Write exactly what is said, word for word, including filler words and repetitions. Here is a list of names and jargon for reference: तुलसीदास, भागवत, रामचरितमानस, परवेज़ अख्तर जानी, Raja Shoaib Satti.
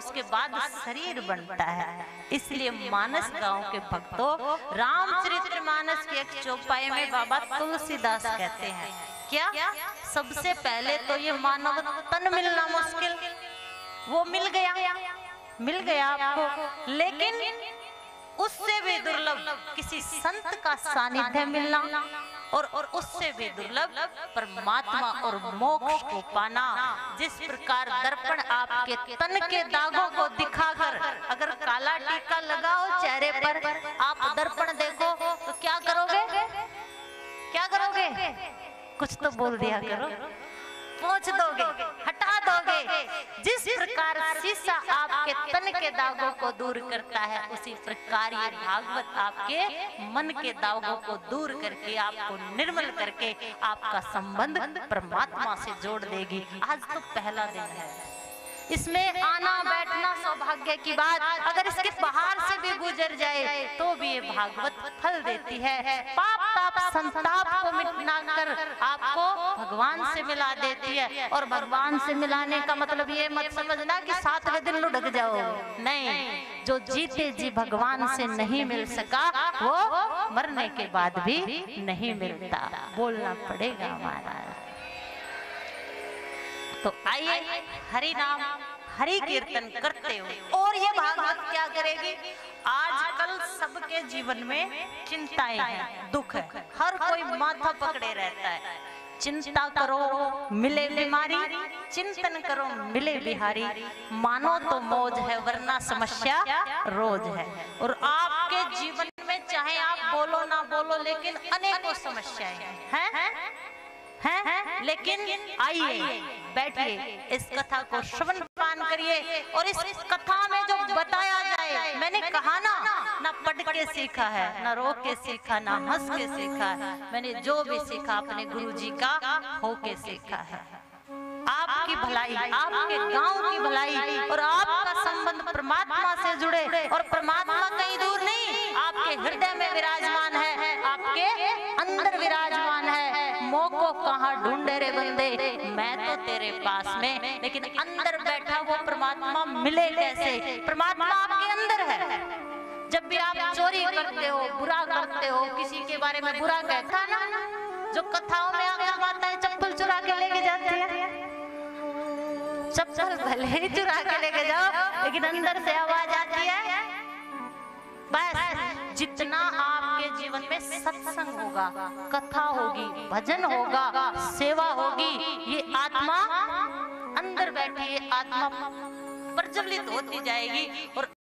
उसके बाद शरीर बनता है। इसलिए मानस गांव के भक्तों, रामचरितमानस के एक चौपाई में बाबा तुलसीदास कहते हैं, क्या सबसे पहले तो ये मानव तन मिलना मुश्किल, वो मिल गया, मिल गया आपको, लेकिन उससे भी दुर्लभ किसी संत का सानिध्य मिलना और और उससे भी दुर्लभ परमात्मा और मोक्ष को पाना। जिस प्रकार दर्पण आपके तन के दागों को दिखाकर, अगर काला टीका लगाओ चेहरे पर, आप दर्पण देखो तो क्या करोगे, क्या करोगे? कुछ तो बोल दिया करो, पहुंच दोगे, हटा दोगे। जिस प्रकार शीशा आपके तन के दागों को दूर करता है, उसी प्रकार ये भागवत आपके मन के दागों को दूर करके, आपको निर्मल करके आपका संबंध परमात्मा से जोड़ देगी। आज तो पहला दिन है, इसमें आना बैठना सौभाग्य की बात, अगर इसके बाहर से भी गुजर जाए तो भी ये भागवत फल देती है। पाप ताप संताप को मिटाकर आपको भगवान से मिला देती है। और भगवान से मिलाने का मतलब ये मत समझना कि सातवें दिन लुढ़क जाओ, नहीं, जो जीते जी भगवान से नहीं मिल सका वो मरने के बाद भी नहीं मिलता, बोलना पड़ेगा हमारा। तो आइए हरि नाम हरि कीर्तन करते हुए, और ये भागवत क्या करेगी, आजकल सबके जीवन में चिंताएं हैं, दुख है, हर कोई माथा पकड़े रहता है। चिंता करो मिले बीमारी, चिंतन करो मिले बिहारी, मानो तो मौज है वरना समस्या रोज है। और आपके जीवन में चाहे आप बोलो ना बोलो, लेकिन अनेकों समस्याएं हैं हैं है? लेकिन आइए बैठिए, इस कथा को श्रवण पान करिए, और इस कथा में जो बताया जाए, मैंने कहा ना, ना पढ़ के सीखा है, ना रो के सीखा, ना हंस के सीखा है, मैंने जो भी सीखा अपने गुरुजी का होके सीखा है। आपकी भलाई, आपके गांव की भलाई, और आपका संबंध परमात्मा से जुड़े, और परमात्मा कहीं दूर नहीं, आपके हृदय में विराजमान है, आपके अंदर विराजमान है। मोको कहाँ ढूंढे रे बंदे, मैं तो तेरे पास में, लेकिन अंदर बैठा वो परमात्मा मिले कैसे? परमात्मा आपके अंदर है। जब भी आप चोरी करते हो, बुरा करते हो, किसी के बारे में बुरा कहता ना, जो कथाओं में आकर आता है, चप्पल चुरा के लेके जाते हैं, चप्पल भले ही चुरा के लेके जाओ, लेकिन अंदर से आवाज आती है। बस जितना आपके जीवन में सत्संग होगा, कथा होगी, भजन होगा, सेवा होगी, ये आत्मा अंदर बैठी, ये आत्मा प्रज्वलित होती जाएगी। और